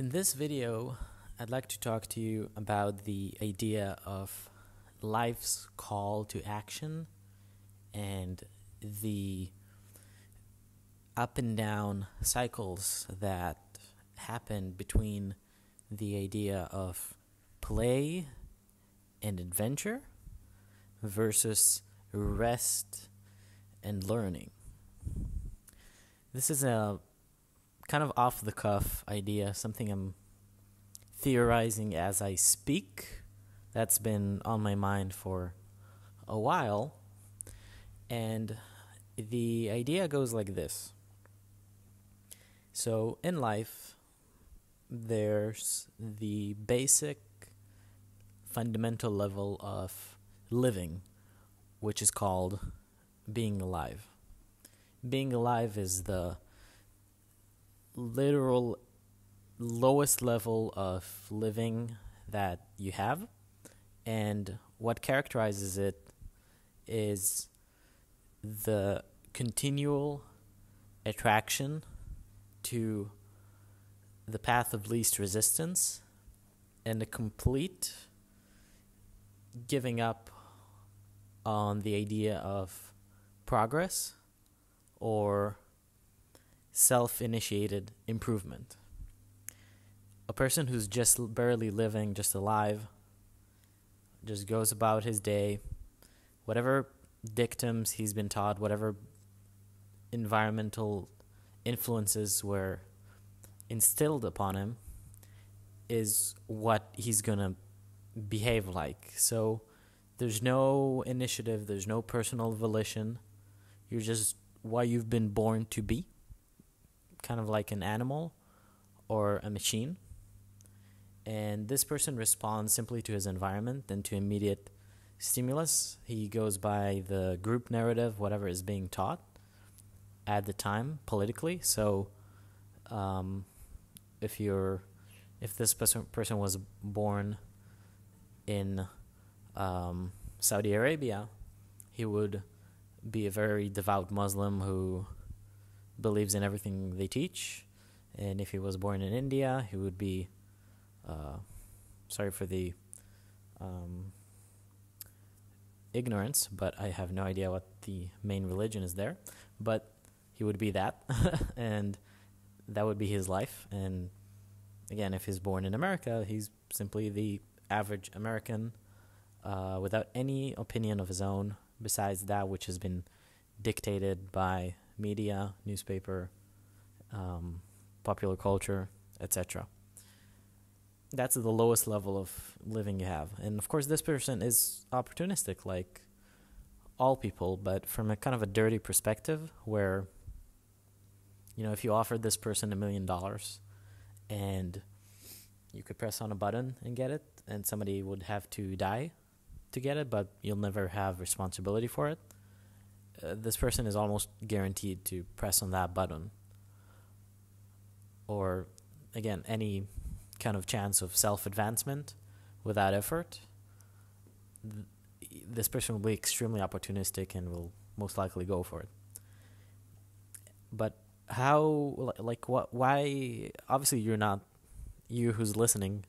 In this video, I'd like to talk to you about the idea of life's call to action and the up and down cycles that happen between the idea of play and adventure versus rest and learning. This is a kind of off-the-cuff idea, something I'm theorizing as I speak. That's been on my mind for a while. And the idea goes like this. So in life, there's the basic fundamental level of living, which is called being alive. Being alive is the literal lowest level of living that you have, and what characterizes it is the continual attraction to the path of least resistance and a complete giving up on the idea of progress or self-initiated improvement. A person who's just barely living, just alive, just goes about his day, whatever dictums he's been taught, whatever environmental influences were instilled upon him, is what he's gonna behave like. So there's no initiative, there's no personal volition. You're just what you've been born to be, kind of like an animal or a machine. And this person responds simply to his environment and to immediate stimulus. He goes by the group narrative, whatever is being taught at the time politically. So if this person was born in Saudi Arabia, he would be a very devout Muslim who believes in everything they teach. And if he was born in India, he would be sorry for the ignorance, but I have no idea what the main religion is there, but he would be that and that would be his life. And again, if he's born in America, he's simply the average American without any opinion of his own besides that which has been dictated by media, newspaper, popular culture, etc. That's the lowest level of living you have. And of course, this person is opportunistic, like all people, but from a kind of a dirty perspective where, you know, if you offered this person $1 million and you could press on a button and get it, and somebody would have to die to get it, but you'll never have responsibility for it, this person is almost guaranteed to press on that button. Or, again, any kind of chance of self-advancement without effort, this person will be extremely opportunistic and will most likely go for it. But how, like, what? Why? Obviously, you who's listening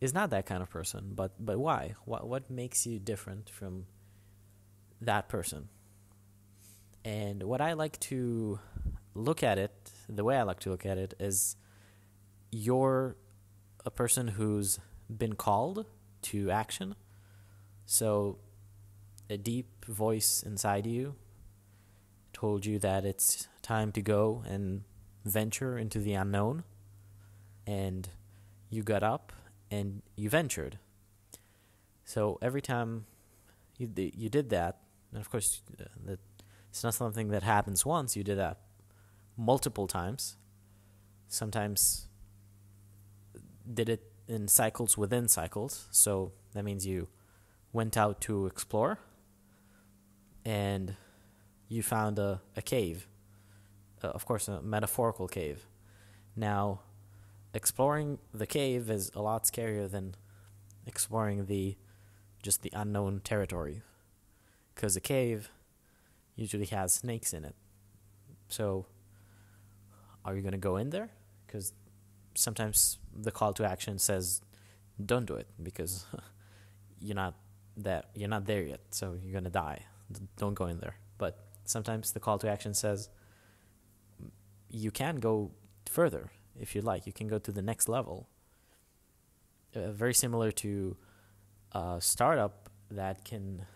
is not that kind of person, but why? What makes you different from that person? And what I like to look at it, the way I like to look at it, is you're a person who's been called to action. So a deep voice inside you told you that it's time to go and venture into the unknown, and you got up and you ventured. So every time you did that, and of course it's not something that happens once, you did that multiple times, sometimes did it in cycles within cycles. So that means you went out to explore and you found a cave, of course a metaphorical cave. Now exploring the cave is a lot scarier than exploring just the unknown territory, because a cave usually has snakes in it. So are you going to go in there? Because sometimes the call to action says don't do it because you're not there yet, so you're gonna die, don't go in there. But sometimes the call to action says you can go further if you like, you can go to the next level. Very similar to a startup that can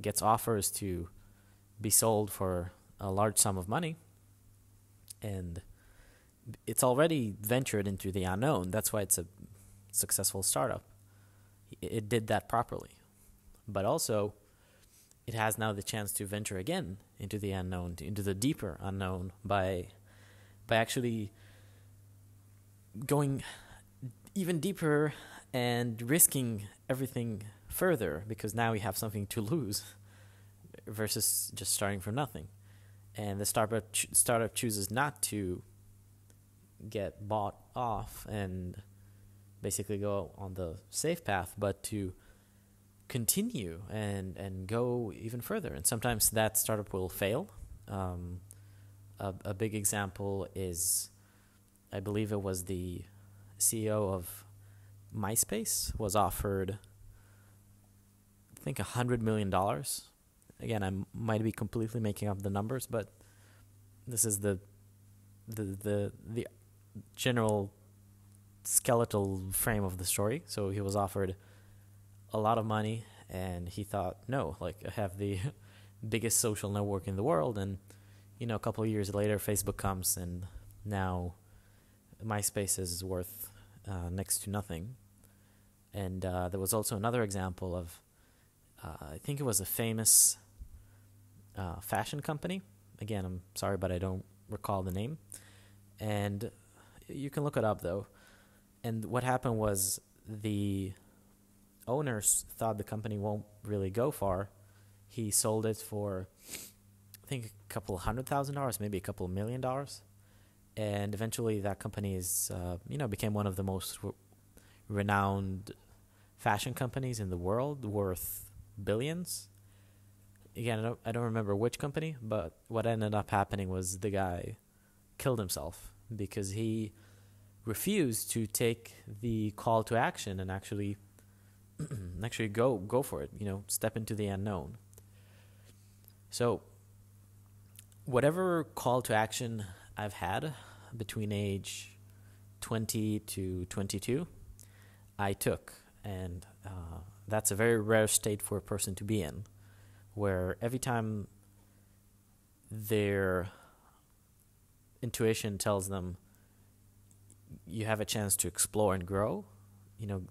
gets offers to be sold for a large sum of money, and it's already ventured into the unknown. That's why it's a successful startup. It did that properly, but also it has now the chance to venture again into the unknown, into the deeper unknown, by actually going even deeper and risking everything further, because now we have something to lose versus just starting from nothing. And the startup chooses not to get bought off and basically go on the safe path, but to continue and go even further. And sometimes that startup will fail. A big example is, I believe it was the CEO of MySpace was offered, I think, $100 million. Again, I might be completely making up the numbers, but this is the general skeletal frame of the story. So he was offered a lot of money, and he thought, no, like, I have the biggest social network in the world. And, you know, a couple of years later, Facebook comes, and now MySpace is worth next to nothing. And there was also another example of, I think it was a famous fashion company. Again, I'm sorry, but I don't recall the name. And you can look it up, though. And what happened was the owners thought the company won't really go far. He sold it for, I think, $200,000, maybe $2 million. And eventually that company is, became one of the most renowned fashion companies in the world, worth billions. Again, I don't remember which company, but what ended up happening was the guy killed himself because he refused to take the call to action and actually go for it, step into the unknown. So whatever call to action I've had between age 20 to 22, I took. And that's a very rare state for a person to be in, where every time their intuition tells them you have a chance to explore and grow,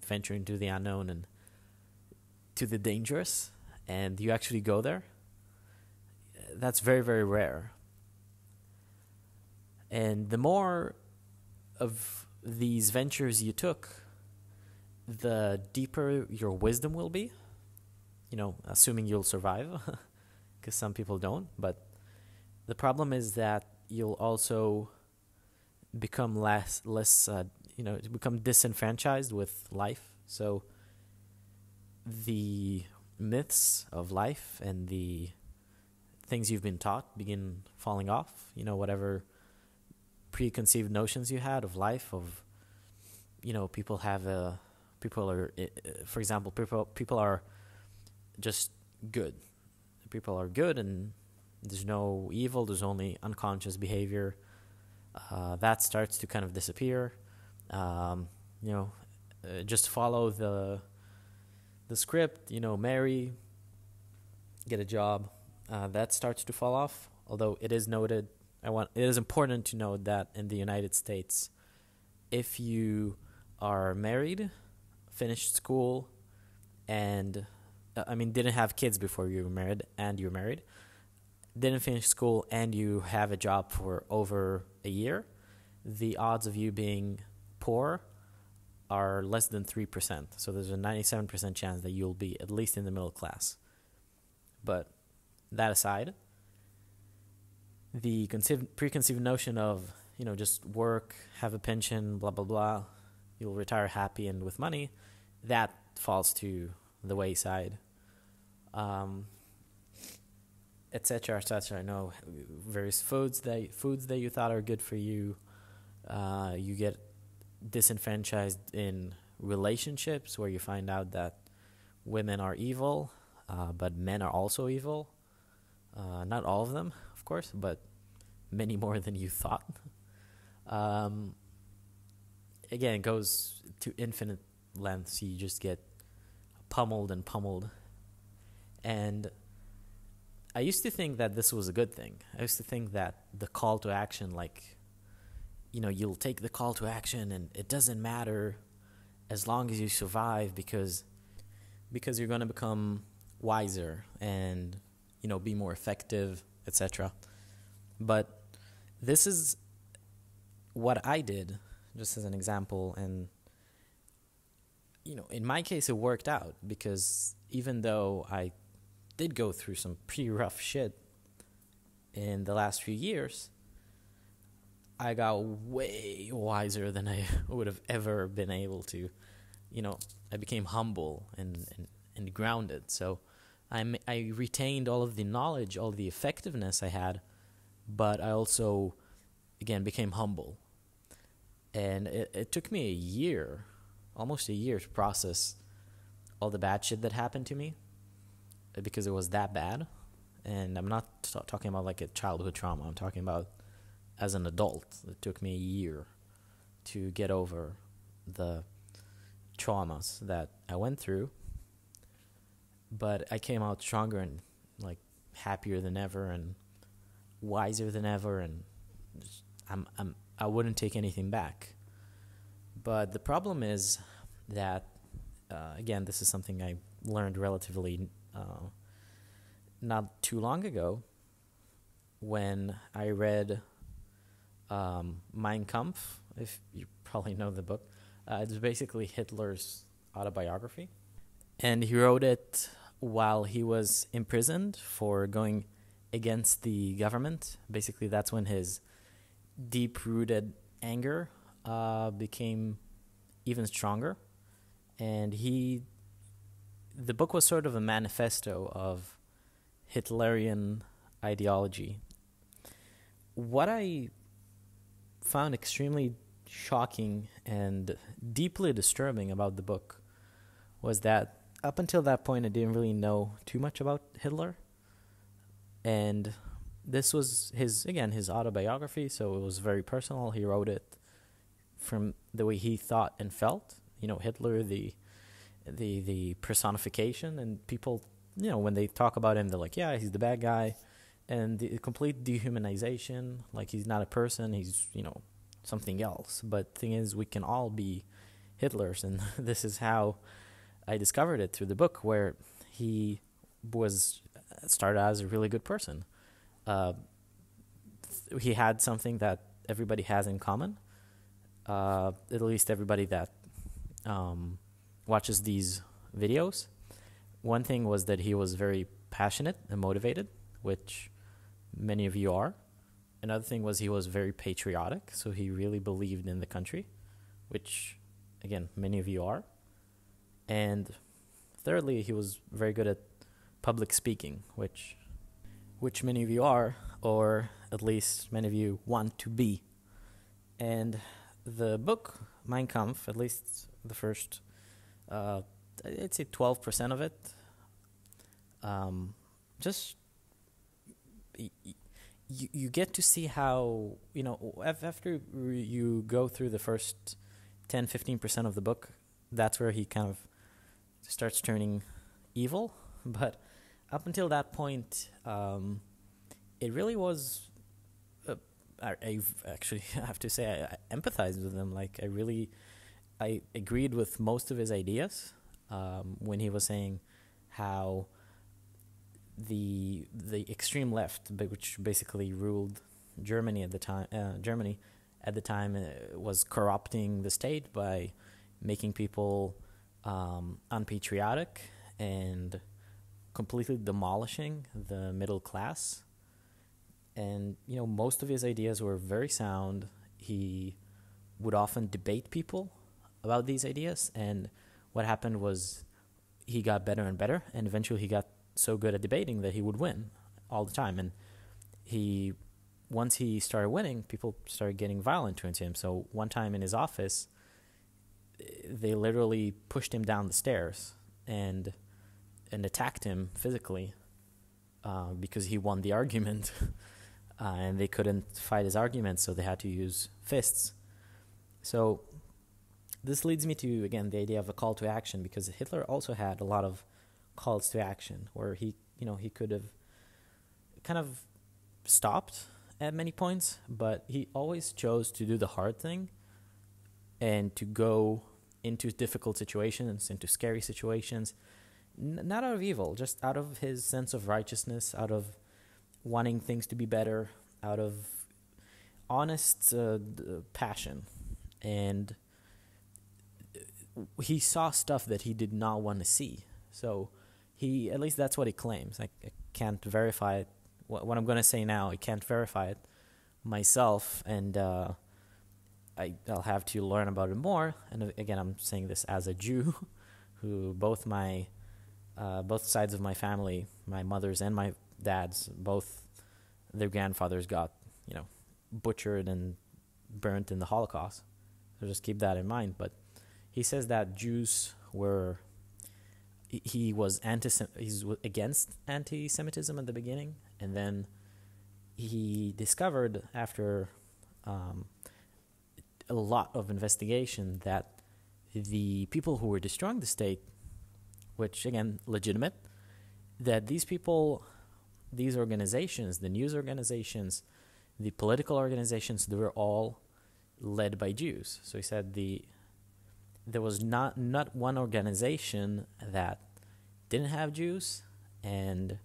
venture into the unknown and to the dangerous, and you actually go there. That's very, very rare. And the more of these ventures you took, the deeper your wisdom will be, assuming you'll survive, because some people don't. But the problem is that you'll also become become disenfranchised with life. So the myths of life and the things you've been taught begin falling off, whatever preconceived notions you had of life, of, people are just good. People are good and there's no evil, there's only unconscious behavior. That starts to kind of disappear. Just follow the script, marry, get a job. That starts to fall off, although it is noted, it is important to note that in the United States, if you are married, finished school, and didn't have kids before you were married, and you're married, didn't finish school, and you have a job for over a year, the odds of you being poor are less than 3%. So there's a 97% chance that you'll be at least in the middle class. But that aside, the preconceived notion of, just work, have a pension, blah, blah, blah, you'll retire happy and with money, that falls to the wayside. Et cetera, et cetera. I know various foods that you thought are good for you, You get disenfranchised in relationships where you find out that women are evil, but men are also evil. Not all of them, of course, but many more than you thought. Again, it goes to infinite lengths. You just get pummeled and pummeled. And I used to think that this was a good thing. I used to think that the call to action, like, you know, you'll take the call to action and it doesn't matter as long as you survive because you're going to become wiser and, you know, be more effective, etc. But this is what I did, just as an example, and, you know, in my case, it worked out, because even though I did go through some pretty rough shit in the last few years, I got way wiser than I would have ever been able to. You know, I became humble and grounded, so I retained all of the knowledge, all the effectiveness I had, but I also, again, became humble. And it took me a year, almost a year, to process all the bad shit that happened to me, because it was that bad. And I'm not talking about like a childhood trauma. I'm talking about as an adult. It took me a year to get over the traumas that I went through. But I came out stronger and like happier than ever and wiser than ever, and I wouldn't take anything back. But the problem is that, again, this is something I learned relatively not too long ago when I read Mein Kampf, if you probably know the book. It's basically Hitler's autobiography. And he wrote it while he was imprisoned for going against the government. Basically, that's when his deep-rooted anger became even stronger. And the book was sort of a manifesto of Hitlerian ideology. What I found extremely shocking and deeply disturbing about the book was that up until that point, I didn't really know too much about Hitler. And this was his autobiography, so it was very personal. He wrote it from the way he thought and felt. You know, Hitler, the personification, and people, you know, when they talk about him, they're like, yeah, he's the bad guy, and the complete dehumanization, like he's not a person, he's, you know, something else. But thing is, we can all be Hitlers, and this is how I discovered it through the book, where he started out as a really good person. He had something that everybody has in common, at least everybody that watches these videos. One thing was that he was very passionate and motivated, which many of you are. Another thing was he was very patriotic, so he really believed in the country, which, again, many of you are. And thirdly, he was very good at public speaking, which many of you are, or at least many of you want to be. And the book, Mein Kampf, at least the first, I'd say 12% of it, just you get to see how, you know, after you go through the first 10-15% of the book, that's where he kind of starts turning evil. But up until that point, it really was, I have to say, I empathized with him. Like, I agreed with most of his ideas when he was saying how the extreme left, which basically ruled Germany at the time, was corrupting the state by making people unpatriotic and completely demolishing the middle class. And, you know, most of his ideas were very sound. He would often debate people about these ideas, and what happened was he got better and better, and eventually he got so good at debating that he would win all the time. And he once he started winning, people started getting violent towards him. So one time in his office, they literally pushed him down the stairs and attacked him physically because he won the argument. And they couldn't fight his argument, so they had to use fists. So this leads me to, again, the idea of a call to action, because Hitler also had a lot of calls to action where he, you know, he could have kind of stopped at many points, but he always chose to do the hard thing and to go into difficult situations, into scary situations, not out of evil, just out of his sense of righteousness, out of wanting things to be better, out of honest passion. And he saw stuff that he did not want to see. So he, at least that's what he claims. I can't verify it. What I'm going to say now, I can't verify it myself, and I'll have to learn about it more. And again, I'm saying this as a Jew, who both sides of my family, my mother's and my dad's, both their grandfathers got, you know, butchered and burnt in the Holocaust. So just keep that in mind. But he says that Jews were, he's against anti-Semitism at the beginning, and then he discovered after a lot of investigation that the people who were destroying the state, which again, legitimate, that these people, these organizations, the news organizations, the political organizations, they were all led by Jews. So he said there was not one organization that didn't have Jews and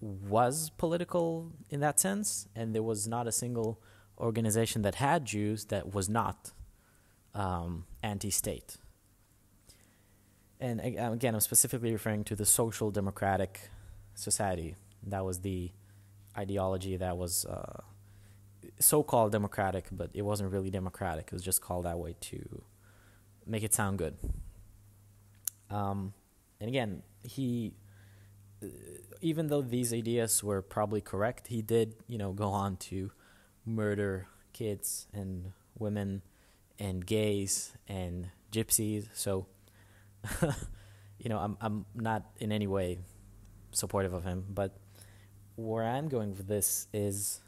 was political in that sense, and there was not a single organization that had Jews that was not anti-state. And again, I'm specifically referring to the Social Democratic Society. That was the ideology that was so-called democratic, but it wasn't really democratic. It was just called that way to make it sound good. And again, he, even though these ideas were probably correct, he did, you know, go on to murder kids and women and gays and gypsies. So, you know, I'm not in any way supportive of him, but where I'm going with this is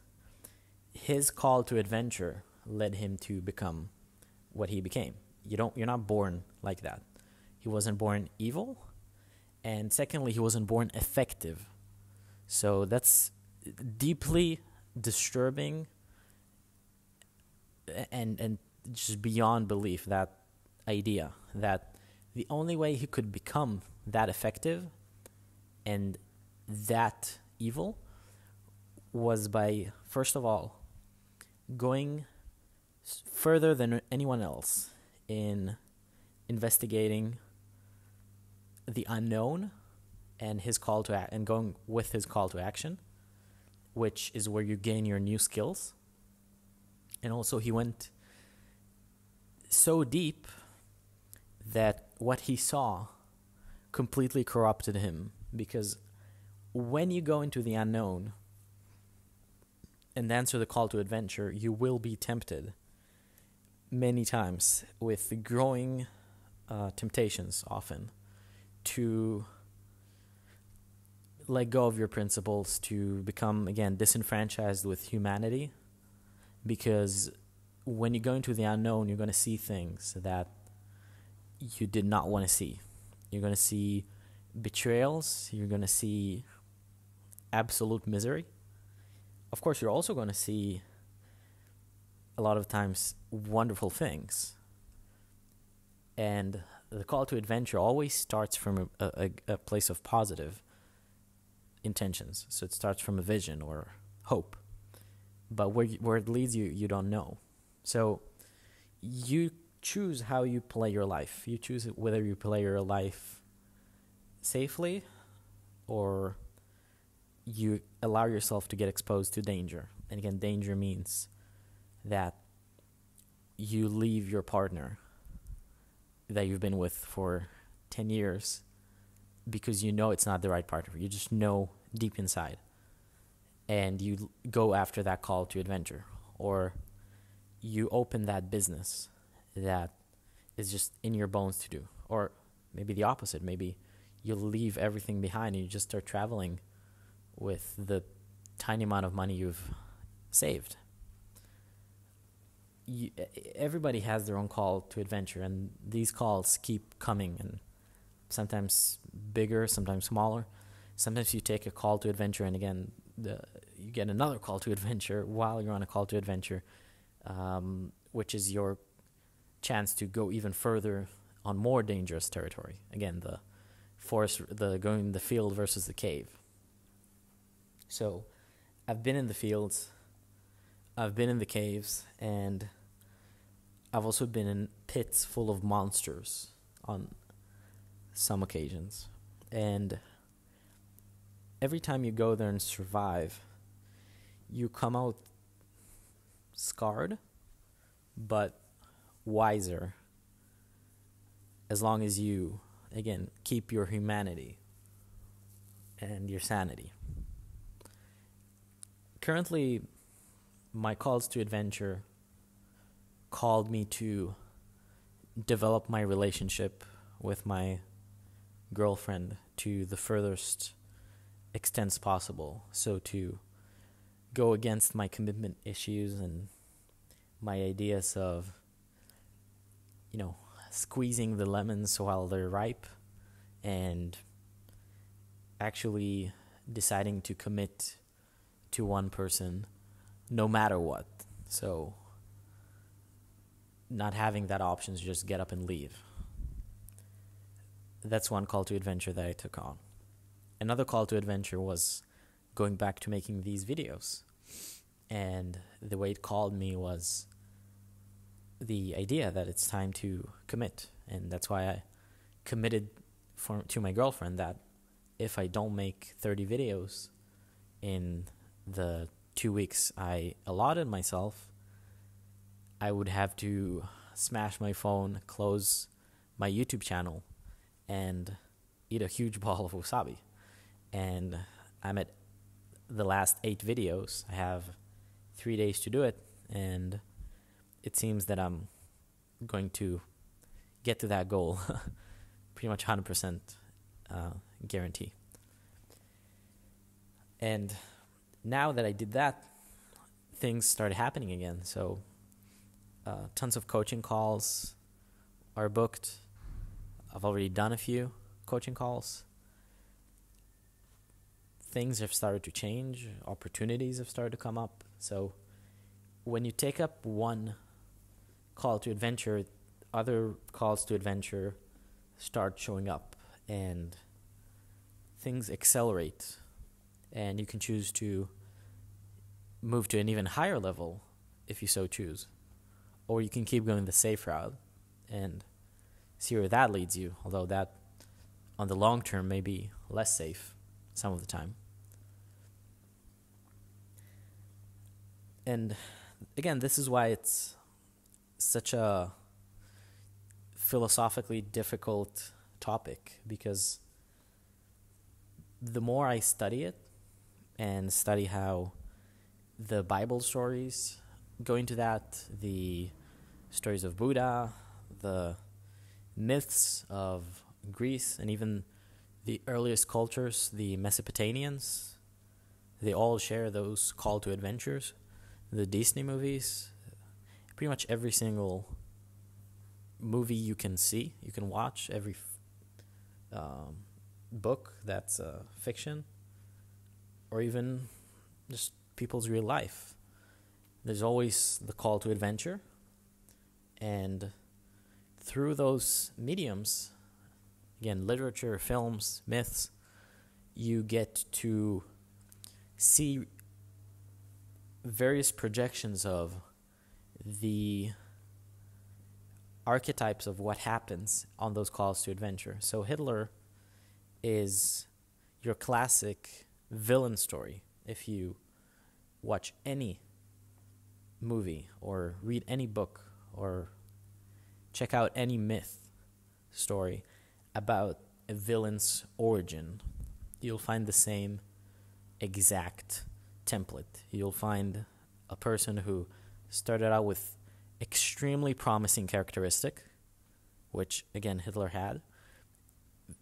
his call to adventure led him to become what he became. You're not born like that. He wasn't born evil, and secondly, he wasn't born effective. So that's deeply disturbing and just beyond belief, that idea that the only way he could become that effective and that evil was by, first of all, going further than anyone else in investigating the unknown and his call to act, and going with his call to action, which is where you gain your new skills. And also, he went so deep that what he saw completely corrupted him, because when you go into the unknown and answer the call to adventure, you will be tempted many times with growing temptations often to let go of your principles, to become, again, disenfranchised with humanity, because when you go into the unknown, you're going to see things that you did not want to see. You're going to see betrayals. You're going to see absolute misery. Of course, you're also going to see, a lot of times, wonderful things. And the call to adventure always starts from a place of positive intentions. So it starts from a vision or hope. But where it leads you, you don't know. So you choose how you play your life. You choose whether you play your life safely, or you allow yourself to get exposed to danger. And again, danger means that you leave your partner that you've been with for 10 years because you know it's not the right partner. You just know deep inside. and you go after that call to adventure, or you open that business that is just in your bones to do. Or maybe the opposite, maybe you leave everything behind and you just start traveling with the tiny amount of money you've saved. Everybody has their own call to adventure, and these calls keep coming, and sometimes bigger, sometimes smaller. Sometimes you take a call to adventure, and again, you get another call to adventure while you're on a call to adventure, which is your chance to go even further on more dangerous territory. Again, the forest, going the field versus the cave. So I've been in the fields, I've been in the caves, and I've also been in pits full of monsters on some occasions. And every time you go there and survive, you come out scarred, but wiser, as long as you, again, keep your humanity and your sanity. Currently, my calls to adventure called me to develop my relationship with my girlfriend to the furthest extents possible. So to go against my commitment issues and my ideas of, you know, squeezing the lemons while they're ripe, and actually deciding to commit to one person no matter what. So not having that option is just get up and leave. That's one call to adventure that I took on. Another call to adventure was going back to making these videos. And the way it called me was the idea that it's time to commit. And that's why I committed to my girlfriend that if I don't make 30 videos in the 2 weeks I allotted myself, I would have to smash my phone, close my YouTube channel, and eat a huge ball of wasabi. And I'm at the last 8 videos. I have 3 days to do it, and it seems that I'm going to get to that goal pretty much 100% guarantee. And now that I did that, things started happening again. So tons of coaching calls are booked. I've already done a few coaching calls. Things have started to change. Opportunities have started to come up. So when you take up one call to adventure, other calls to adventure start showing up, and things accelerate. And you can choose to move to an even higher level if you so choose. Or you can keep going the safe route and see where that leads you, although that on the long term may be less safe some of the time. And again, this is why it's such a philosophically difficult topic, because the more I study it and study how the Bible stories go into that, the stories of Buddha, the myths of Greece, and even the earliest cultures, the Mesopotamians, they all share those call to adventures. The Disney movies, pretty much every single movie you can see, you can watch, every book that's fiction, or even just people's real life. There's always the call to adventure, and through those mediums, again, literature, films, myths, you get to see various projections of the archetypes of what happens on those calls to adventure. So Hitler is your classic villain story. If you watch any movie or read any book or check out any myth story about a villain's origin, you'll find the same exact template. You'll find a person who started out with extremely promising characteristic, which again Hitler had,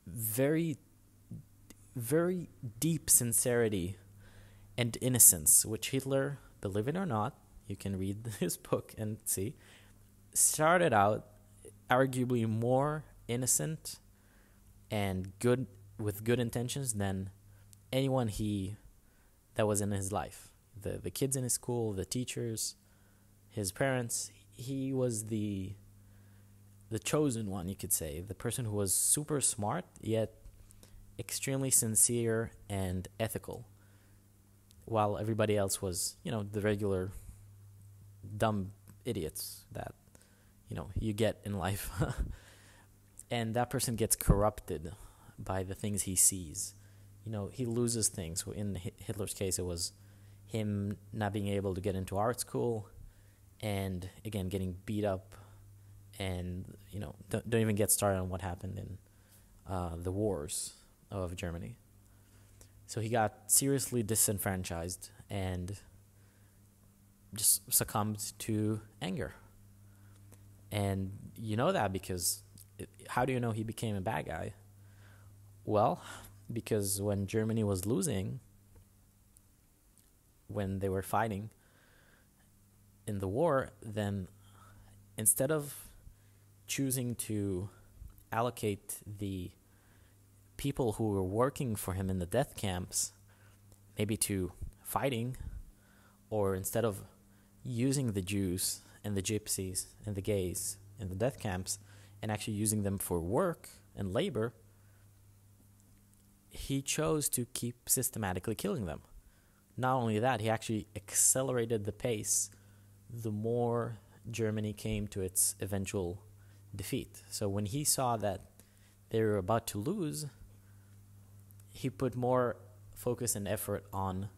very deep sincerity and innocence, which Hitler, believe it or not, you can read his book and see, started out arguably more innocent and good with good intentions than anyone that was in his life. The kids in his school, the teachers, his parents, he was the chosen one, you could say, the person who was super smart yet extremely sincere and ethical, while everybody else was, you know, the regular dumb idiots that, you know, you get in life. And that person gets corrupted by the things he sees. You know, he loses things. In Hitler's case, it was him not being able to get into art school and, again, getting beat up and, you know, don't even get started on what happened in the wars of Germany. So he got seriously disenfranchised and just succumbed to anger. And you know that because how do you know he became a bad guy? Well, because when Germany was losing, when they were fighting in the war, then instead of choosing to allocate the people who were working for him in the death camps maybe to fighting, or instead of using the Jews and the gypsies and the gays in the death camps and actually using them for work and labor, he chose to keep systematically killing them. Not only that, he actually accelerated the pace the more Germany came to its eventual defeat. So when he saw that they were about to lose, he put more focus and effort on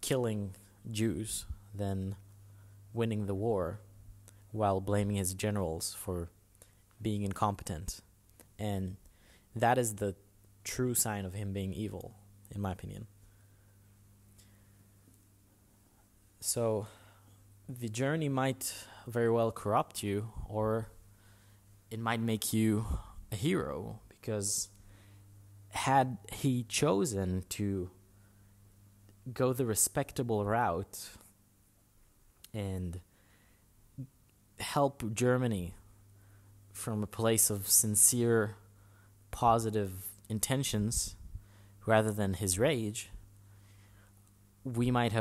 killing Jews than winning the war, while blaming his generals for being incompetent. And that is the true sign of him being evil, in my opinion. So the journey might very well corrupt you, or it might make you a hero, because had he chosen to go the respectable route and help Germany from a place of sincere, positive intentions rather than his rage, we might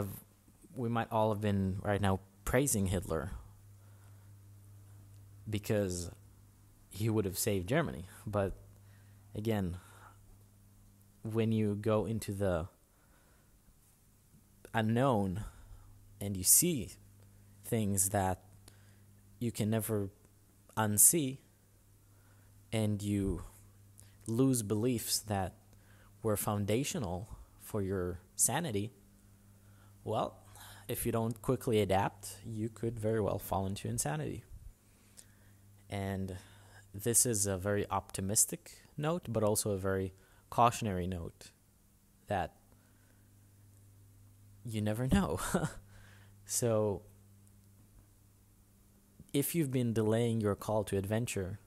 all have been right now praising Hitler, because he would have saved Germany. But again, when you go into the unknown and you see things that you can never unsee, and you lose beliefs that were foundational for your sanity, well, if you don't quickly adapt, you could very well fall into insanity. And this is a very optimistic note, but also a very cautionary note, that you never know. So if you've been delaying your call to adventure,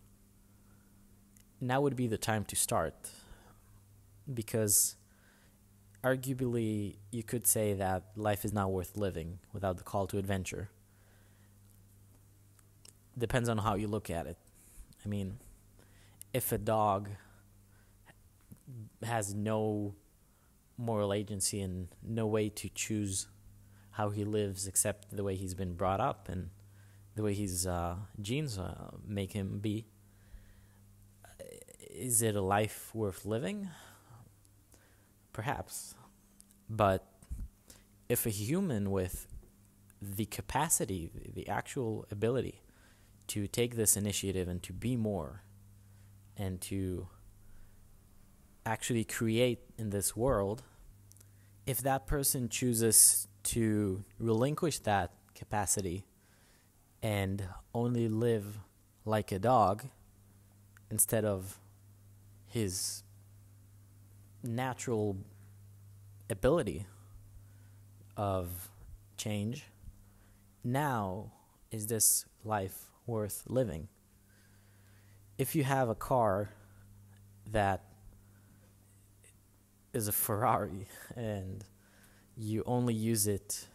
now would be the time to start, because arguably you could say that life is not worth living without the call to adventure. Depends on how you look at it. I mean, if a dog has no moral agency and no way to choose how he lives except the way he's been brought up and the way his genes make him be, is it a life worth living? Perhaps. But if a human with the capacity, the actual ability to take this initiative and to be more and to actually create in this world, if that person chooses to relinquish that capacity and only live like a dog instead of his natural ability of change. Now is this life worth living? If you have a car that is a Ferrari and you only use it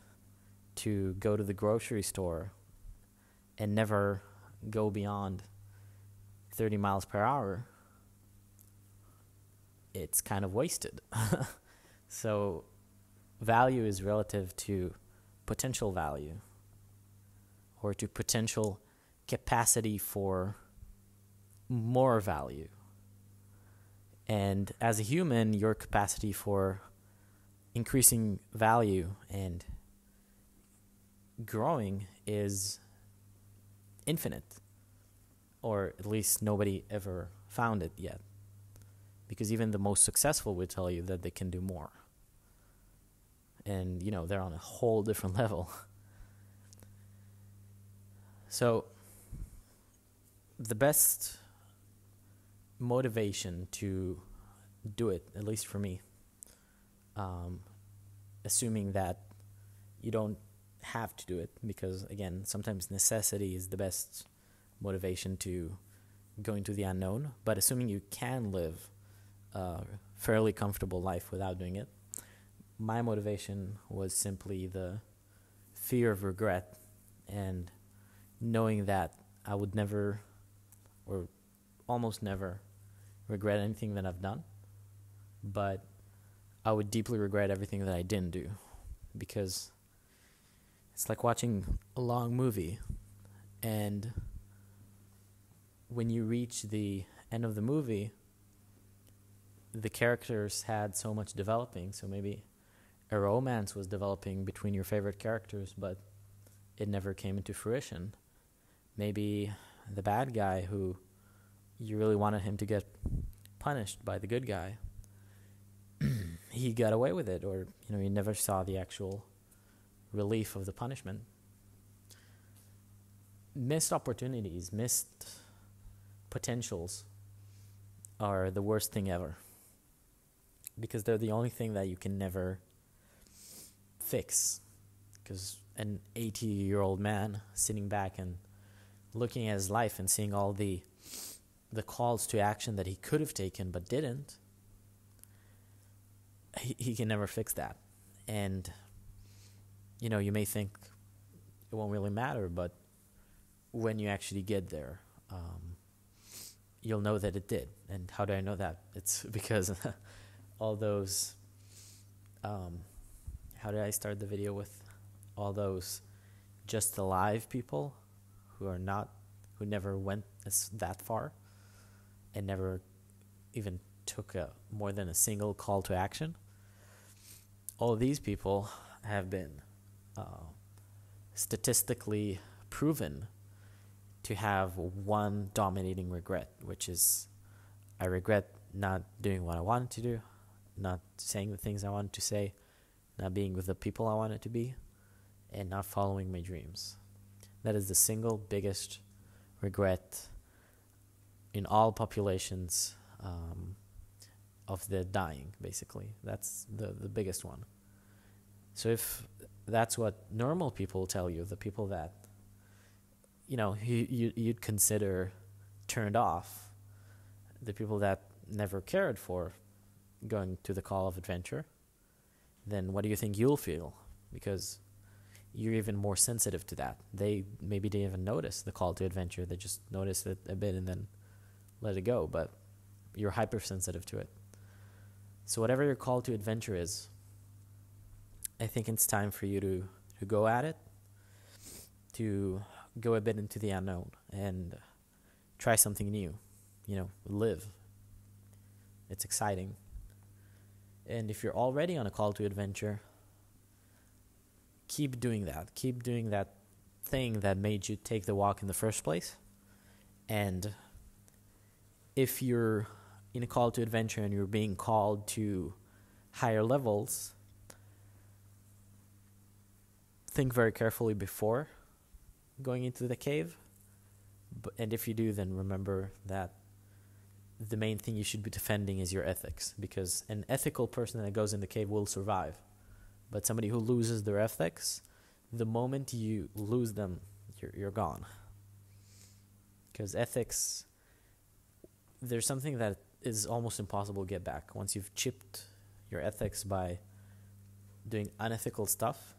to go to the grocery store and never go beyond 30 miles per hour, it's kind of wasted. So value is relative to potential value, or to potential capacity for more value. And as a human, your capacity for increasing value and growing is infinite, or at least nobody ever found it yet, because even the most successful would tell you that they can do more. And, you know, they're on a whole different level. So the best motivation to do it, at least for me, assuming that you don't have to do it, because again, sometimes necessity is the best motivation to go into the unknown, but assuming you can live a fairly comfortable life without doing it, my motivation was simply the fear of regret and knowing that I would never, or almost never, regret anything that I've done, but I would deeply regret everything that I didn't do, because it's like watching a long movie, and when you reach the end of the movie, the characters had so much developing, so maybe a romance was developing between your favorite characters, but it never came into fruition. Maybe the bad guy, who you really wanted him to get punished by the good guy, he got away with it, or, you know, you never saw the actual relief of the punishment. Missed opportunities, missed potentials are the worst thing ever, because they're the only thing that you can never fix. Because an 80-year-old man sitting back and looking at his life and seeing all the calls to action that he could have taken but didn't, he can never fix that. And, you know, you may think it won't really matter, but when you actually get there, you'll know that it did. And how do I know that? It's because all those, how did I start the video with? All those just alive people who are not, who never went that far and never even took more than a single call to action. All these people have been statistically proven to have one dominating regret, which is, I regret not doing what I wanted to do, not saying the things I wanted to say, not being with the people I wanted to be, and not following my dreams. That is the single biggest regret in all populations of the dying, basically. That's the biggest one. So if that's what normal people tell you, the people that, you know, you'd consider turned off, the people that never cared for going to the call of adventure, then what do you think you'll feel? Because you're even more sensitive to that. They maybe didn't even notice the call to adventure. They just noticed it a bit and then let it go, but you're hypersensitive to it. So whatever your call to adventure is, I think it's time for you to go at it, to go a bit into the unknown and try something new, you know, live. It's exciting. And if you're already on a call to adventure, keep doing that. Keep doing that thing that made you take the walk in the first place. And if you're in a call to adventure and you're being called to higher levels, think very carefully before going into the cave. And if you do, then remember that the main thing you should be defending is your ethics, because an ethical person that goes in the cave will survive. But somebody who loses their ethics, the moment you lose them, you're gone. Because ethics, there's something that is almost impossible to get back. Once you've chipped your ethics by doing unethical stuff,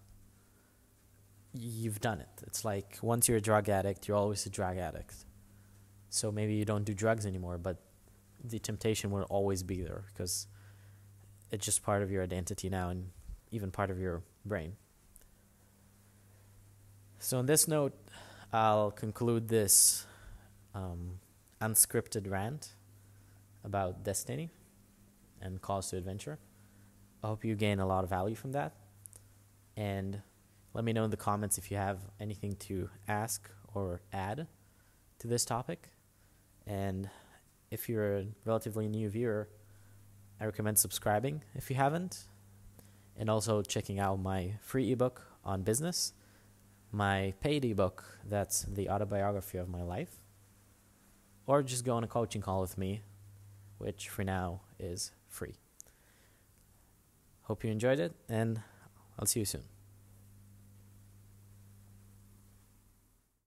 you've done it. It's like once you're a drug addict, you're always a drug addict. So maybe you don't do drugs anymore, but the temptation will always be there because it's just part of your identity now and even part of your brain. So on this note, I'll conclude this unscripted rant about destiny and calls to adventure. I hope you gain a lot of value from that. And let me know in the comments if you have anything to ask or add to this topic. And if you're a relatively new viewer, I recommend subscribing if you haven't, and also checking out my free ebook on business, my paid ebook that's the autobiography of my life, or just go on a coaching call with me, which for now is free. Hope you enjoyed it, and I'll see you soon.